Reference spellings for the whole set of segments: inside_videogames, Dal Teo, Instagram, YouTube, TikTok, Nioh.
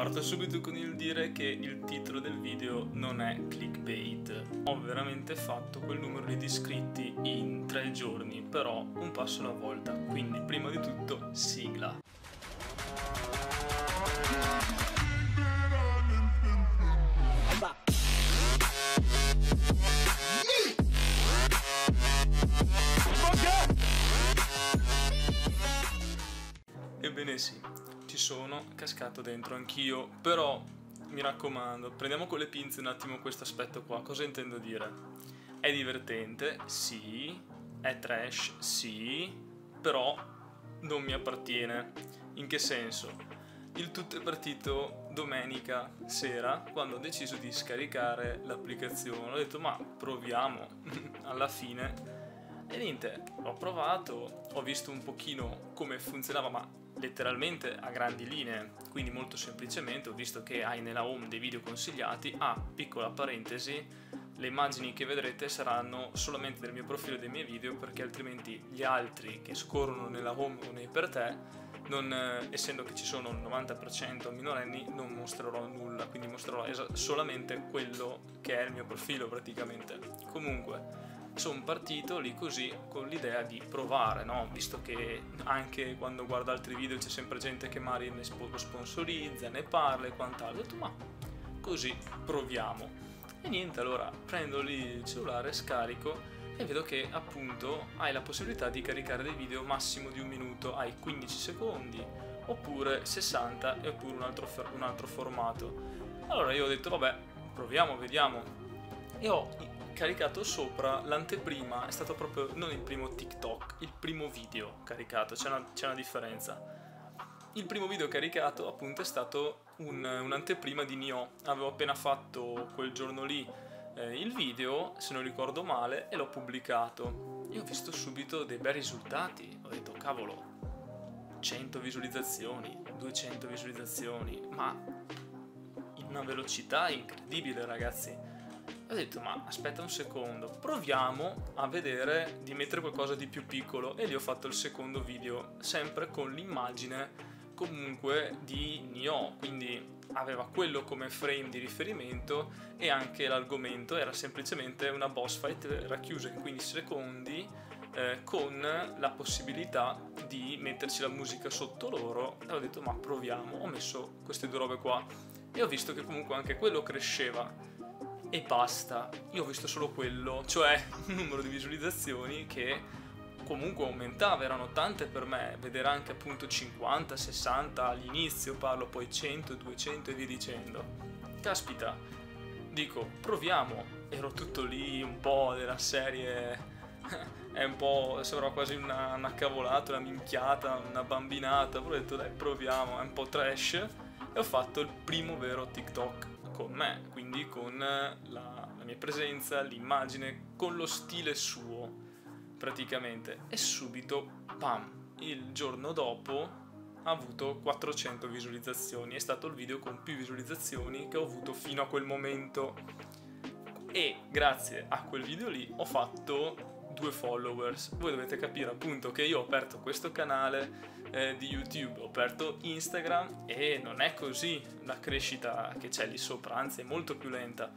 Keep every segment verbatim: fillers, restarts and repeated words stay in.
Parto subito con il dire che il titolo del video non è clickbait. Ho veramente fatto quel numero di iscritti in tre giorni, però un passo alla volta, quindi prima di tutto sigla. Ebbene sì, ci sono cascato dentro anch'io, però mi raccomando, prendiamo con le pinze un attimo questo aspetto qua. Cosa intendo dire? È divertente, sì, è trash, sì, però non mi appartiene. In che senso? Il tutto è partito domenica sera, quando ho deciso di scaricare l'applicazione. Ho detto ma proviamo alla fine, e niente, l'ho provato, ho visto un pochino come funzionava, ma letteralmente a grandi linee, quindi molto semplicemente ho visto che hai nella home dei video consigliati. Ah, piccola parentesi, le immagini che vedrete saranno solamente del mio profilo e dei miei video, perché altrimenti gli altri che scorrono nella home o nei per te, non, eh, essendo che ci sono il novanta per cento minorenni, non mostrerò nulla, quindi mostrerò solamente quello che è il mio profilo praticamente. Comunque sono partito lì così con l'idea di provare, no? Visto che anche quando guardo altri video c'è sempre gente che magari ne sponsorizza, ne parla e quant'altro. Ho detto ma così proviamo, e niente, allora prendo lì il cellulare, scarico e vedo che appunto hai la possibilità di caricare dei video massimo di un minuto, hai quindici secondi oppure sessanta oppure un altro, un altro formato. Allora io ho detto vabbè, proviamo, vediamo, e ho caricato sopra l'anteprima. È stato proprio non il primo TikTok, il primo video caricato, c'è una, una differenza. Il primo video caricato appunto è stato un'anteprima un di Nioh. Avevo appena fatto quel giorno lì eh, il video, se non ricordo male, e l'ho pubblicato e ho visto subito dei bei risultati. Ho detto cavolo, cento visualizzazioni, duecento visualizzazioni, ma in una velocità incredibile, ragazzi. Ho detto ma aspetta un secondo, proviamo a vedere di mettere qualcosa di più piccolo, e lì ho fatto il secondo video sempre con l'immagine comunque di Nioh, quindi aveva quello come frame di riferimento e anche l'argomento era semplicemente una boss fight racchiusa in quindici secondi eh, con la possibilità di metterci la musica sotto loro, e ho detto ma proviamo. Ho messo queste due robe qua e ho visto che comunque anche quello cresceva. E basta, io ho visto solo quello, cioè un numero di visualizzazioni che comunque aumentava, erano tante per me, vedere anche appunto cinquanta, sessanta all'inizio, parlo poi cento, duecento e via dicendo. Caspita, dico proviamo, ero tutto lì un po' della serie, è un po', sembra quasi una, una cavolata, una minchiata, una bambinata, però ho detto dai proviamo, è un po' trash, e ho fatto il primo vero TikTok con me, quindi con la, la mia presenza, l'immagine, con lo stile suo praticamente, e subito pam, il giorno dopo ha avuto quattrocento visualizzazioni, è stato il video con più visualizzazioni che ho avuto fino a quel momento, e grazie a quel video lì ho fatto due followers. Voi dovete capire appunto che io ho aperto questo canale eh, di YouTube, ho aperto Instagram e non è così la crescita che c'è lì sopra, anzi è molto più lenta,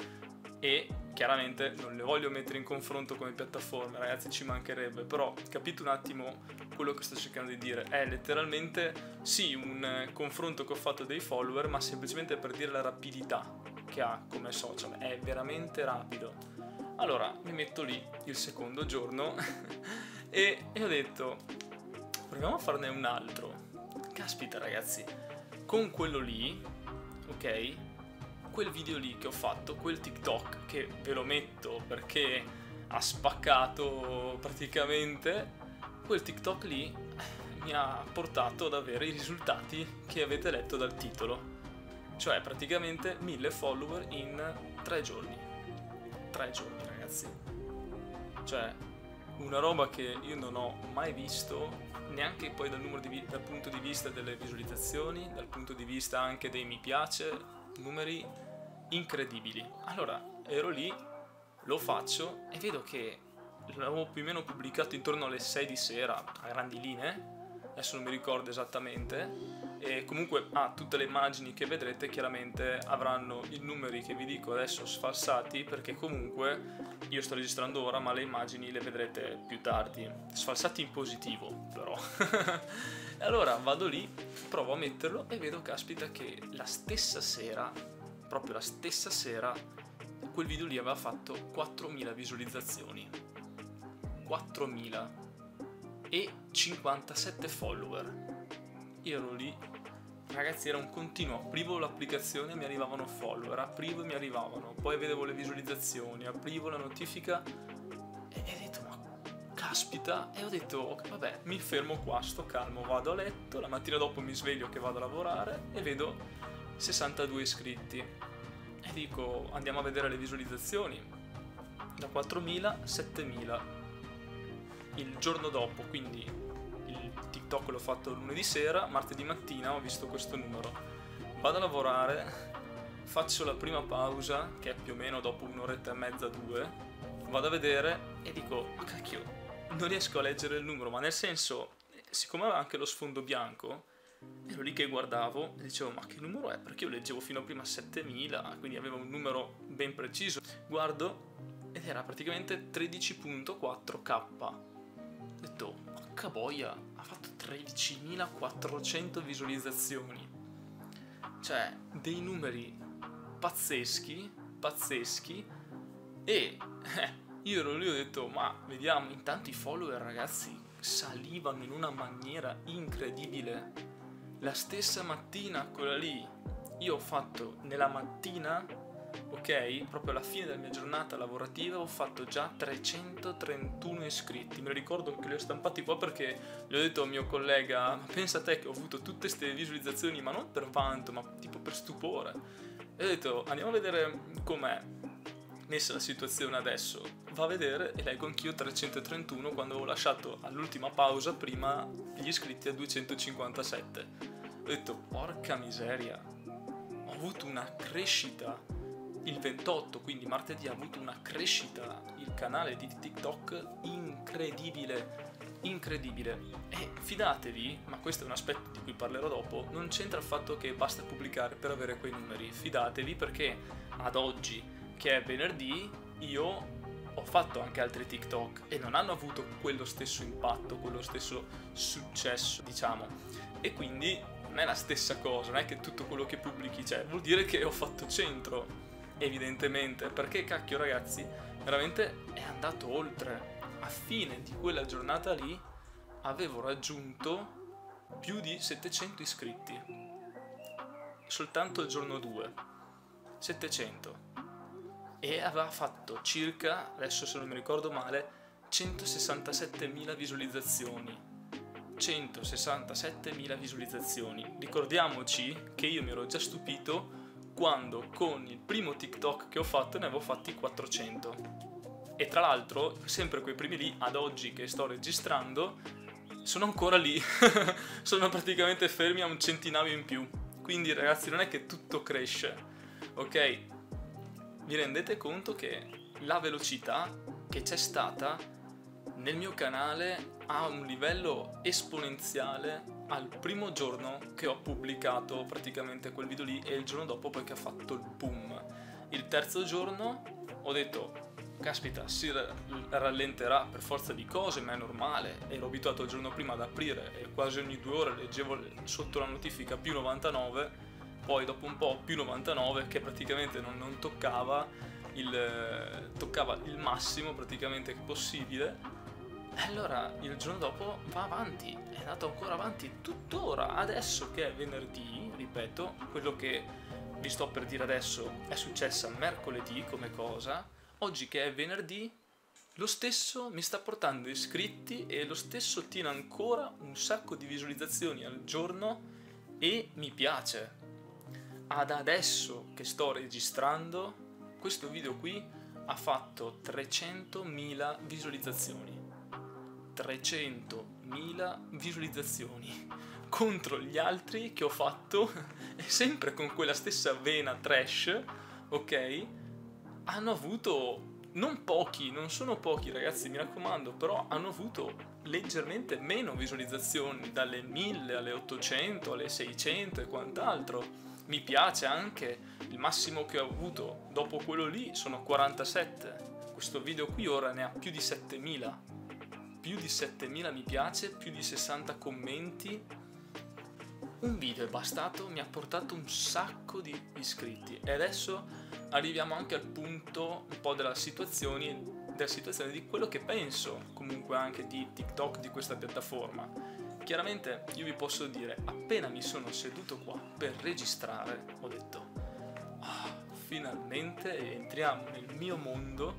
e chiaramente non le voglio mettere in confronto come piattaforme, ragazzi, ci mancherebbe, però capite un attimo quello che sto cercando di dire. È letteralmente sì un confronto che ho fatto dei follower, ma semplicemente per dire la rapidità che ha come social, è veramente rapido. Allora mi metto lì il secondo giorno e, e ho detto proviamo a farne un altro. Caspita ragazzi, con quello lì, ok, quel video lì che ho fatto, quel TikTok che ve lo metto perché ha spaccato praticamente, quel TikTok lì mi ha portato ad avere i risultati che avete letto dal titolo, cioè praticamente mille follower in tre giorni. Tre giorni ragazzi, cioè una roba che io non ho mai visto, neanche poi dal, numero di, dal punto di vista delle visualizzazioni, dal punto di vista anche dei mi piace, numeri incredibili. Allora ero lì, lo faccio e vedo che l'avevo più o meno pubblicato intorno alle sei di sera a grandi linee, adesso non mi ricordo esattamente, e comunque a ah, tutte le immagini che vedrete chiaramente avranno i numeri che vi dico adesso sfalsati, perché comunque io sto registrando ora ma le immagini le vedrete più tardi, sfalsati in positivo però. E allora vado lì, provo a metterlo e vedo, caspita, che la stessa sera, proprio la stessa sera, quel video lì aveva fatto quattromila visualizzazioni, quattromila e cinquantasette follower. Io ero lì, ragazzi, era un continuo, aprivo l'applicazione e mi arrivavano follower, aprivo e mi arrivavano, poi vedevo le visualizzazioni, aprivo la notifica e ho detto ma caspita, e ho detto okay, vabbè, mi fermo qua, sto calmo, vado a letto, la mattina dopo mi sveglio che vado a lavorare e vedo sessantadue iscritti e dico andiamo a vedere le visualizzazioni, da quattromila a settemila. Il giorno dopo, quindi il TikTok l'ho fatto lunedì sera, martedì mattina ho visto questo numero, vado a lavorare, faccio la prima pausa che è più o meno dopo un'oretta e mezza, due, vado a vedere e dico ma cacchio, non riesco a leggere il numero, ma nel senso, siccome aveva anche lo sfondo bianco ero lì che guardavo e dicevo ma che numero è, perché io leggevo fino a prima settemila, quindi avevo un numero ben preciso, guardo ed era praticamente tredici virgola quattro K. Ho detto, porca boia, ha fatto tredicimilaquattrocento visualizzazioni. Cioè, dei numeri pazzeschi, pazzeschi. E eh, io ero lì e ho detto, ma vediamo, intanto i follower, ragazzi, salivano in una maniera incredibile. La stessa mattina, quella lì, io ho fatto nella mattina, ok, proprio alla fine della mia giornata lavorativa ho fatto già trecentotrentuno iscritti. Me lo ricordo che li ho stampati qua perché gli ho detto al mio collega ma pensa a te che ho avuto tutte queste visualizzazioni, ma non per vanto, ma tipo per stupore, e ho detto andiamo a vedere com'è messa la situazione adesso, va a vedere e leggo anch'io trecentotrentuno quando ho lasciato all'ultima pausa prima gli iscritti a duecentocinquantasette. Ho detto porca miseria, ho avuto una crescita. Il ventotto, quindi martedì, ha avuto una crescita il canale di TikTok incredibile, incredibile. E fidatevi, ma questo è un aspetto di cui parlerò dopo, non c'entra il fatto che basta pubblicare per avere quei numeri. Fidatevi perché ad oggi, che è venerdì, io ho fatto anche altri TikTok e non hanno avuto quello stesso impatto, quello stesso successo, diciamo. E quindi non è la stessa cosa, non è che tutto quello che pubblichi, cioè, vuol dire che ho fatto centro. Evidentemente, perché cacchio ragazzi, veramente è andato oltre. A fine di quella giornata lì avevo raggiunto più di settecento iscritti, soltanto il giorno due, settecento, e aveva fatto circa, adesso se non mi ricordo male, centosessantasettemila visualizzazioni. centosessantasettemila visualizzazioni. Ricordiamoci che io mi ero già stupito quando con il primo TikTok che ho fatto ne avevo fatti quattrocento, e tra l'altro sempre quei primi lì ad oggi che sto registrando sono ancora lì. Sono praticamente fermi a un centinaio in più, quindi ragazzi non è che tutto cresce, ok? Vi rendete conto che la velocità che c'è stata nel mio canale ha un livello esponenziale al primo giorno che ho pubblicato praticamente quel video lì e il giorno dopo poi che ha fatto il boom. Il terzo giorno ho detto caspita, si rallenterà per forza di cose, ma è normale, ero abituato il giorno prima ad aprire e quasi ogni due ore leggevo sotto la notifica più novantanove, poi dopo un po' più novantanove che praticamente non, non toccava il, toccava il massimo praticamente possibile. E allora il giorno dopo va avanti, è andato ancora avanti tuttora, adesso che è venerdì, ripeto, quello che vi sto per dire adesso è successa mercoledì come cosa, oggi che è venerdì lo stesso mi sta portando iscritti e lo stesso tiene ancora un sacco di visualizzazioni al giorno e mi piace. Ad adesso che sto registrando, questo video qui ha fatto trecentomila visualizzazioni. trecentomila visualizzazioni contro gli altri che ho fatto sempre con quella stessa vena trash, ok, hanno avuto non pochi, non sono pochi ragazzi, mi raccomando, però hanno avuto leggermente meno visualizzazioni, dalle mille alle ottocento, alle seicento e quant'altro. Mi piace anche, il massimo che ho avuto dopo quello lì sono quarantasette. Questo video qui ora ne ha più di settemila. Più di settemila mi piace, più di sessanta commenti. Un video è bastato, mi ha portato un sacco di iscritti. E adesso arriviamo anche al punto un po' della situazione, della situazione di quello che penso comunque anche di TikTok, di questa piattaforma. Chiaramente io vi posso dire, appena mi sono seduto qua per registrare, ho detto ah, finalmente entriamo nel mio mondo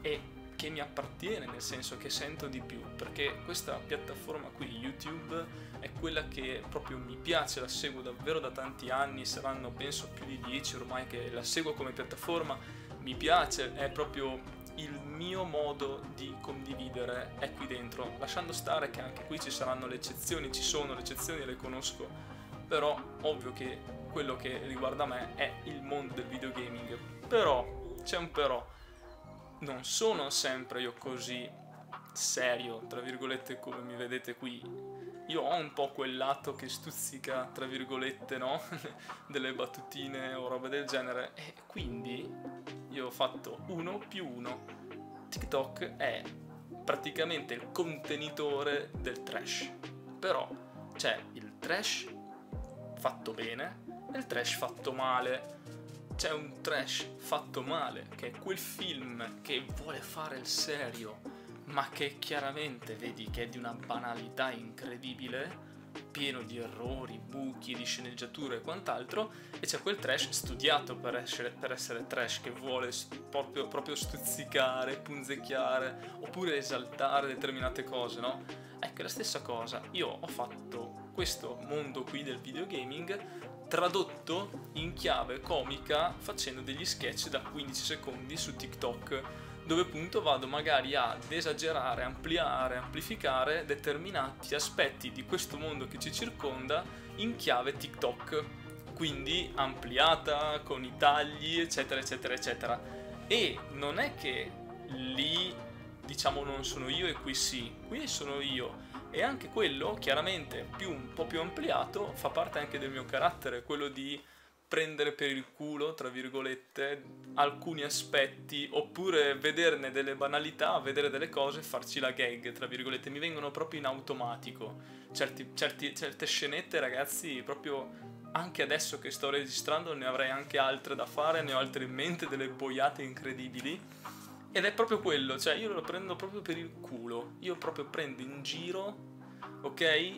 e che mi appartiene, nel senso che sento di più, perché questa piattaforma qui, YouTube, è quella che proprio mi piace, la seguo davvero da tanti anni, saranno penso più di dieci ormai che la seguo come piattaforma, mi piace, è proprio il mio modo di condividere, è qui dentro, lasciando stare che anche qui ci saranno le eccezioni, ci sono le eccezioni, le conosco, però ovvio che quello che riguarda me è il mondo del videogaming. Però, c'è un però, non sono sempre io così serio, tra virgolette, come mi vedete qui. Io ho un po' quel lato che stuzzica, tra virgolette, no? Delle battutine o roba del genere, e quindi io ho fatto uno più uno. TikTok è praticamente il contenitore del trash, però c'è il trash fatto bene e il trash fatto male. C'è un trash fatto male che è quel film che vuole fare il serio, ma che chiaramente vedi che è di una banalità incredibile, pieno di errori, buchi, di sceneggiature e quant'altro, e c'è quel trash studiato per essere, per essere trash, che vuole proprio, proprio stuzzicare, punzecchiare oppure esaltare determinate cose, no? Ecco, è la stessa cosa, io ho fatto questo mondo qui del videogaming tradotto in chiave comica facendo degli sketch da quindici secondi su TikTok, dove appunto vado magari ad esagerare, ampliare, amplificare determinati aspetti di questo mondo che ci circonda in chiave TikTok, quindi ampliata, con i tagli, eccetera, eccetera, eccetera. E non è che lì, diciamo, non sono io e qui sì, qui sono io. E anche quello, chiaramente, più un po' più ampliato, fa parte anche del mio carattere, quello di prendere per il culo, tra virgolette, alcuni aspetti, oppure vederne delle banalità, vedere delle cose e farci la gag, tra virgolette, mi vengono proprio in automatico. Certi, certi, certe scenette, ragazzi, proprio anche adesso che sto registrando ne avrei anche altre da fare, ne ho altre in mente, delle boiate incredibili. Ed è proprio quello, cioè io lo prendo proprio per il culo, io proprio prendo in giro, ok?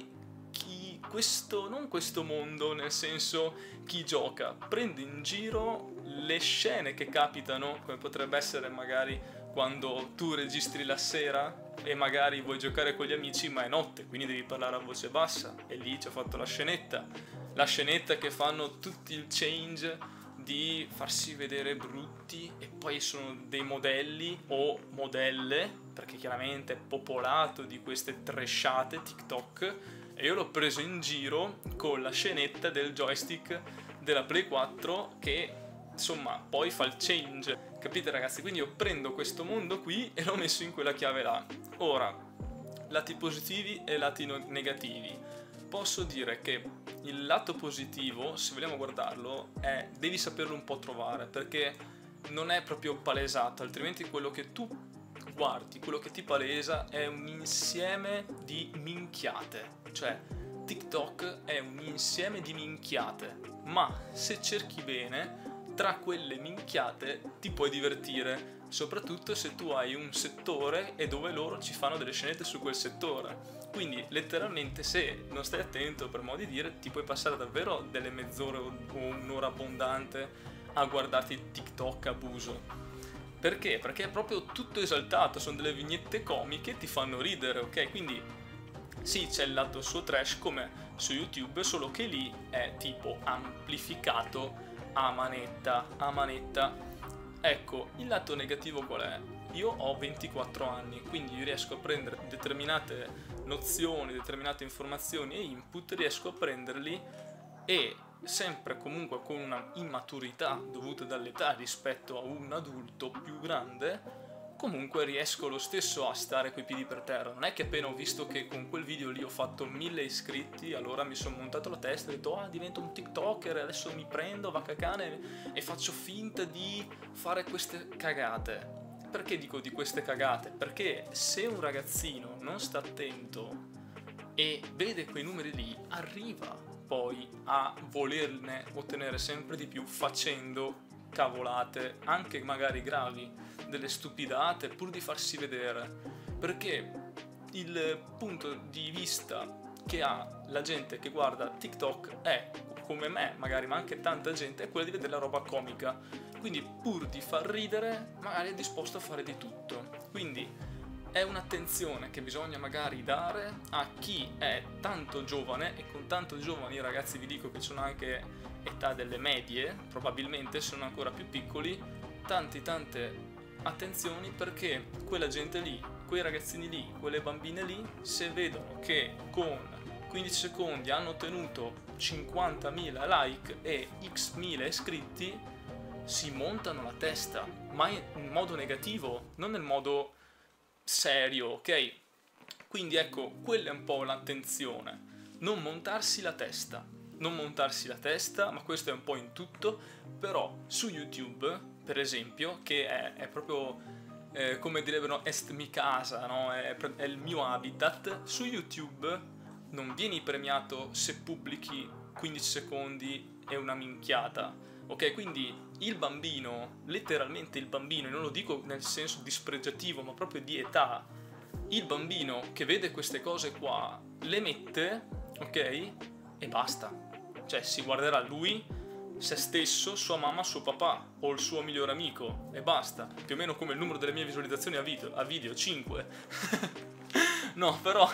Chi questo, non questo mondo, nel senso chi gioca, prende in giro le scene che capitano, come potrebbe essere magari quando tu registri la sera e magari vuoi giocare con gli amici ma è notte, quindi devi parlare a voce bassa, e lì ci ho fatto la scenetta, la scenetta che fanno tutti il change di farsi vedere brutti, e poi sono dei modelli o modelle, perché chiaramente è popolato di queste trashate TikTok, e io l'ho preso in giro con la scenetta del joystick della Play quattro che insomma poi fa il change, capite ragazzi? Quindi io prendo questo mondo qui e l'ho messo in quella chiave là. Ora, lati positivi e lati negativi. Posso dire che il lato positivo, se vogliamo guardarlo, è devi saperlo un po' trovare, perché non è proprio palesato, altrimenti quello che tu guardi, quello che ti palesa è un insieme di minchiate, cioè TikTok è un insieme di minchiate, ma se cerchi bene, tra quelle minchiate ti puoi divertire, soprattutto se tu hai un settore e dove loro ci fanno delle scenette su quel settore. Quindi letteralmente, se non stai attento, per modo di dire, ti puoi passare davvero delle mezz'ore o un'ora abbondante a guardarti TikTok abuso. Perché? Perché è proprio tutto esaltato, sono delle vignette comiche, ti fanno ridere, ok? Quindi sì, c'è il lato suo trash come su YouTube, solo che lì è tipo amplificato a manetta, a manetta. Ecco, il lato negativo qual è? Io ho ventiquattro anni, quindi io riesco a prendere determinate nozioni, determinate informazioni e input, riesco a prenderli e sempre comunque con una immaturità dovuta dall'età rispetto a un adulto più grande, comunque riesco lo stesso a stare coi piedi per terra. Non è che appena ho visto che con quel video lì ho fatto mille iscritti, allora mi sono montato la testa e ho detto ah, divento un tiktoker, adesso mi prendo vacca cane e faccio finta di fare queste cagate. Perché dico di queste cagate? Perché se un ragazzino non sta attento e vede quei numeri lì, arriva poi a volerne ottenere sempre di più facendo cavolate, anche magari gravi, delle stupidate, pur di farsi vedere, perché il punto di vista che ha la gente che guarda TikTok è, come me magari, ma anche tanta gente, è quella di vedere la roba comica, quindi pur di far ridere magari è disposto a fare di tutto. Quindi è un'attenzione che bisogna magari dare a chi è tanto giovane, e con tanto giovani ragazzi vi dico che sono anche età delle medie, probabilmente sono ancora più piccoli, tanti tante attenzioni, perché quella gente lì, quei ragazzini lì, quelle bambine lì, se vedono che con quindici secondi hanno ottenuto cinquantamila like e x mila iscritti, si montano la testa, ma in modo negativo, non nel modo serio, ok? Quindi ecco, quella è un po' l'attenzione, non montarsi la testa, non montarsi la testa, ma questo è un po' in tutto, però su YouTube, per esempio, che è, è proprio eh, come direbbero est mi casa, no? È, è il mio habitat, su YouTube non vieni premiato se pubblichi quindici secondi e una minchiata. Ok, quindi il bambino, letteralmente il bambino, e non lo dico nel senso dispregiativo, ma proprio di età, il bambino che vede queste cose qua le mette, ok, e basta. Cioè si guarderà lui, se stesso, sua mamma, suo papà o il suo migliore amico e basta. Più o meno come il numero delle mie visualizzazioni a video, a video cinque. No, però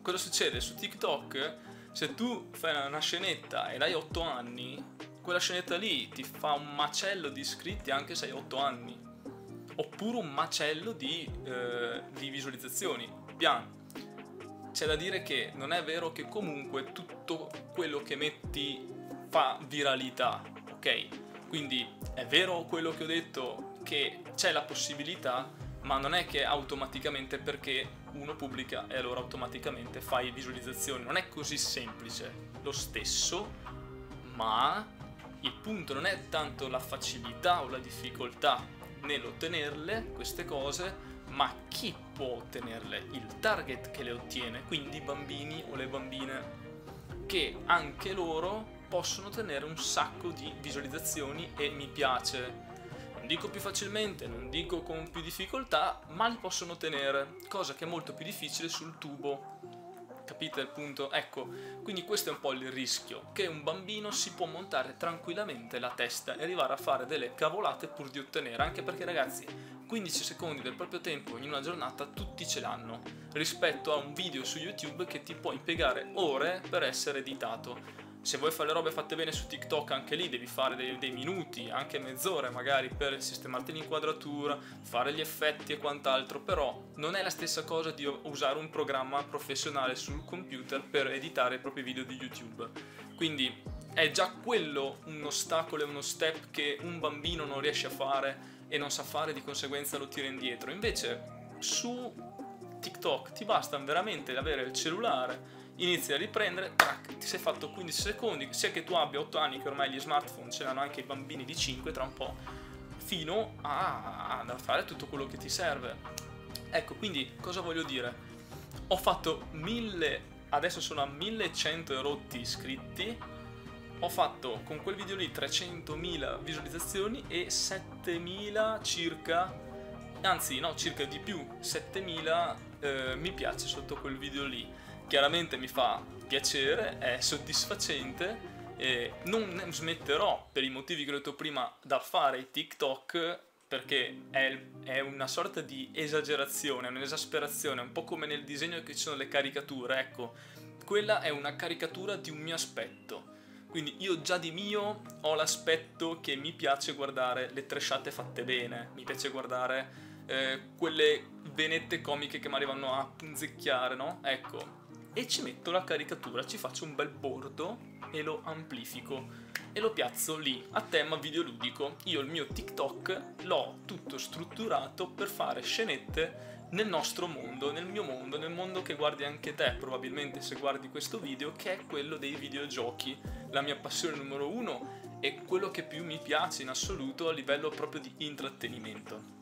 cosa succede? Su TikTok, se tu fai una scenetta e l'hai otto anni... quella scenetta lì ti fa un macello di iscritti anche se hai otto anni, oppure un macello di, eh, di visualizzazioni. Pian. C'è da dire che non è vero che comunque tutto quello che metti fa viralità, ok? Quindi è vero quello che ho detto, che c'è la possibilità, ma non è che automaticamente perché uno pubblica e allora automaticamente fai visualizzazioni. Non è così semplice. Lo stesso, ma il punto non è tanto la facilità o la difficoltà nell'ottenerle queste cose, ma chi può ottenerle, il target che le ottiene, quindi i bambini o le bambine, che anche loro possono ottenere un sacco di visualizzazioni e mi piace. Non dico più facilmente, non dico con più difficoltà, ma li possono ottenere, cosa che è molto più difficile sul tubo. Capite il punto? Ecco, quindi questo è un po' il rischio, che un bambino si può montare tranquillamente la testa e arrivare a fare delle cavolate pur di ottenere, anche perché ragazzi, quindici secondi del proprio tempo in una giornata tutti ce l'hanno, rispetto a un video su YouTube che ti può impiegare ore per essere editato. Se vuoi fare le robe fatte bene su TikTok, anche lì devi fare dei, dei minuti, anche mezz'ora magari, per sistemarti l'inquadratura, fare gli effetti e quant'altro, però non è la stessa cosa di usare un programma professionale sul computer per editare i propri video di YouTube. Quindi è già quello un ostacolo e uno step che un bambino non riesce a fare e non sa fare, di conseguenza lo tira indietro. Invece su TikTok ti basta veramente avere il cellulare, inizia a riprendere, tac, ti sei fatto quindici secondi, sia che tu abbia otto anni, che ormai gli smartphone ce l'hanno anche i bambini di cinque tra un po', fino a andare a fare tutto quello che ti serve. Ecco, quindi cosa voglio dire? Ho fatto mille, adesso sono a millecento rotti iscritti, ho fatto con quel video lì trecentomila visualizzazioni e settemila circa, anzi no, circa di più, settemila eh, mi piace sotto quel video lì. Chiaramente mi fa piacere, è soddisfacente, e non smetterò, per i motivi che ho detto prima, da fare i TikTok, perché è, è una sorta di esagerazione, un'esasperazione, un po' come nel disegno che ci sono le caricature, ecco, quella è una caricatura di un mio aspetto, quindi io già di mio ho l'aspetto che mi piace guardare le tresciate fatte bene, mi piace guardare eh, quelle venette comiche che mi arrivano a punzecchiare, no? Ecco. E ci metto la caricatura, ci faccio un bel bordo e lo amplifico e lo piazzo lì, a tema videoludico. Io il mio TikTok l'ho tutto strutturato per fare scenette nel nostro mondo, nel mio mondo, nel mondo che guardi anche te probabilmente se guardi questo video, che è quello dei videogiochi, la mia passione numero uno e quello che più mi piace in assoluto a livello proprio di intrattenimento.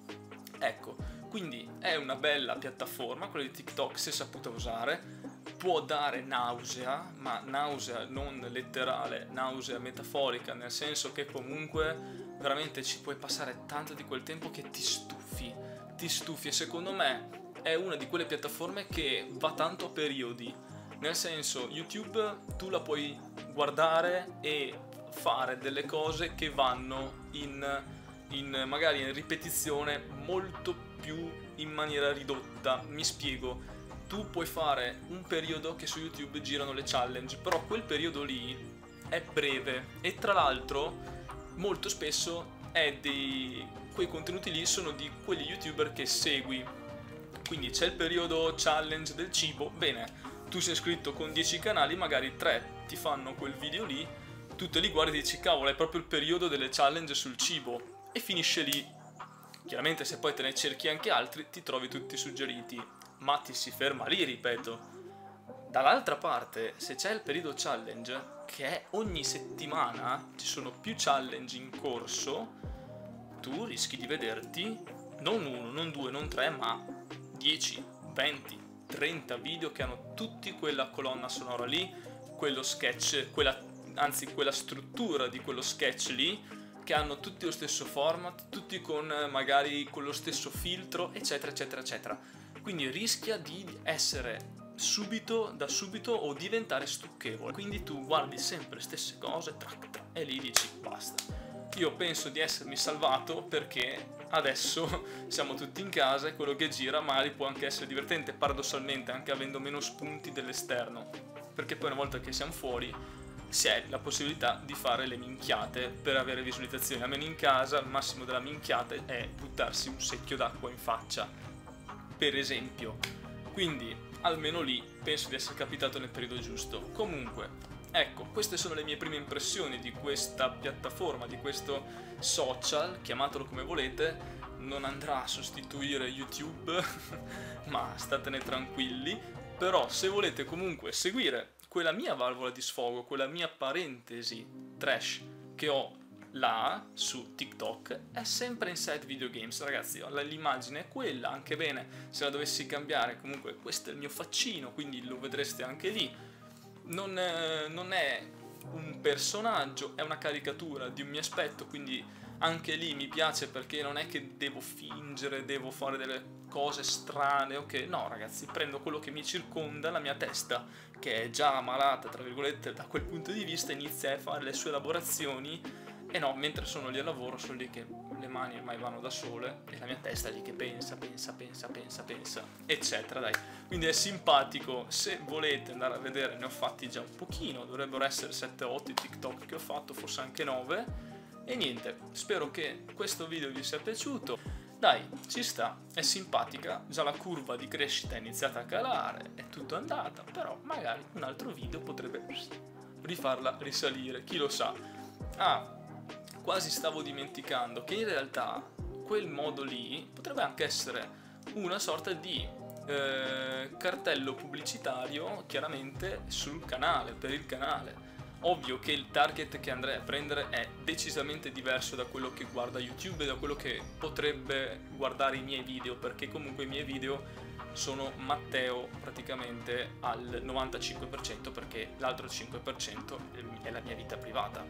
Ecco, quindi è una bella piattaforma quella di TikTok se saputa usare. Può dare nausea, ma nausea non letterale, nausea metaforica, nel senso che comunque veramente ci puoi passare tanto di quel tempo che ti stufi, ti stufi e secondo me è una di quelle piattaforme che va tanto a periodi, nel senso YouTube tu la puoi guardare e fare delle cose che vanno in, in magari in ripetizione molto più in maniera ridotta, mi spiego. Tu puoi fare un periodo che su YouTube girano le challenge, però quel periodo lì è breve e tra l'altro molto spesso è dei... quei contenuti lì sono di quegli YouTuber che segui, quindi c'è il periodo challenge del cibo, bene, tu sei iscritto con dieci canali, magari tre ti fanno quel video lì, tu te li guardi e dici cavolo è proprio il periodo delle challenge sul cibo e finisce lì. Chiaramente se poi te ne cerchi anche altri ti trovi tutti suggeriti, ma ti si ferma lì, ripeto. Dall'altra parte, se c'è il periodo challenge, che ogni settimana ci sono più challenge in corso, tu rischi di vederti non uno, non due, non tre, ma dieci, venti, trenta video che hanno tutti quella colonna sonora lì, quello sketch, quella, anzi quella struttura di quello sketch lì, che hanno tutti lo stesso format, tutti con magari con lo stesso filtro, eccetera, eccetera, eccetera. Quindi rischia di essere subito, da subito, o diventare stucchevole. Quindi tu guardi sempre le stesse cose, trac, trac, e lì dici basta. Io penso di essermi salvato perché adesso siamo tutti in casa e quello che gira magari può anche essere divertente, paradossalmente anche avendo meno spunti dell'esterno. Perché poi una volta che siamo fuori si è la possibilità di fare le minchiate per avere visualizzazioni. Almeno in casa il massimo della minchiata è buttarsi un secchio d'acqua in faccia, per esempio. Quindi almeno lì penso di essere capitato nel periodo giusto. Comunque, ecco, queste sono le mie prime impressioni di questa piattaforma, di questo social, chiamatelo come volete. Non andrà a sostituire YouTube ma statene tranquilli. Però se volete comunque seguire quella mia valvola di sfogo, quella mia parentesi trash che ho là su TikTok, è sempre Inside Video Games, ragazzi, l'immagine è quella, anche bene se la dovessi cambiare, comunque questo è il mio faccino, quindi lo vedreste anche lì. Non, eh, non è un personaggio, è una caricatura di un mio aspetto, quindi anche lì mi piace perché non è che devo fingere, devo fare delle cose strane, ok? No ragazzi, prendo quello che mi circonda, la mia testa, che è già malata, tra virgolette, da quel punto di vista inizia a fare le sue elaborazioni. E no, mentre sono lì al lavoro sono lì che le mani ormai vanno da sole e la mia testa è lì che pensa, pensa, pensa, pensa, pensa, eccetera, dai. Quindi è simpatico, se volete andare a vedere, ne ho fatti già un pochino, dovrebbero essere sette otto i TikTok che ho fatto, forse anche nove. E niente, spero che questo video vi sia piaciuto. Dai, ci sta, è simpatica, già la curva di crescita è iniziata a calare, è tutto andata, però magari un altro video potrebbe rifarla risalire, chi lo sa. Ah, quasi stavo dimenticando che in realtà quel modo lì potrebbe anche essere una sorta di eh, cartello pubblicitario, chiaramente sul canale, per il canale. Ovvio che il target che andrei a prendere è decisamente diverso da quello che guarda YouTube e da quello che potrebbe guardare i miei video, perché comunque i miei video sono Matteo praticamente al novantacinque per cento, perché l'altro cinque per cento è la mia vita privata.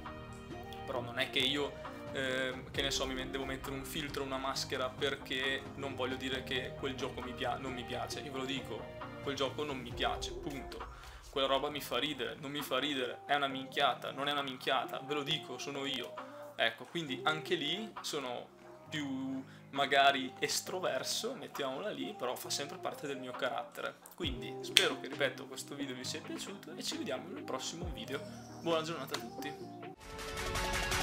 Però non è che io, eh, che ne so, mi devo mettere un filtro, una maschera perché non voglio dire che quel gioco mi pia- non mi piace. Io ve lo dico, quel gioco non mi piace, punto. Quella roba mi fa ridere, non mi fa ridere, è una minchiata, non è una minchiata, ve lo dico, sono io. Ecco, quindi anche lì sono più magari estroverso, mettiamola lì, però fa sempre parte del mio carattere. Quindi spero che, ripeto, questo video vi sia piaciuto e ci vediamo nel prossimo video. Buona giornata a tutti. We'll be right back.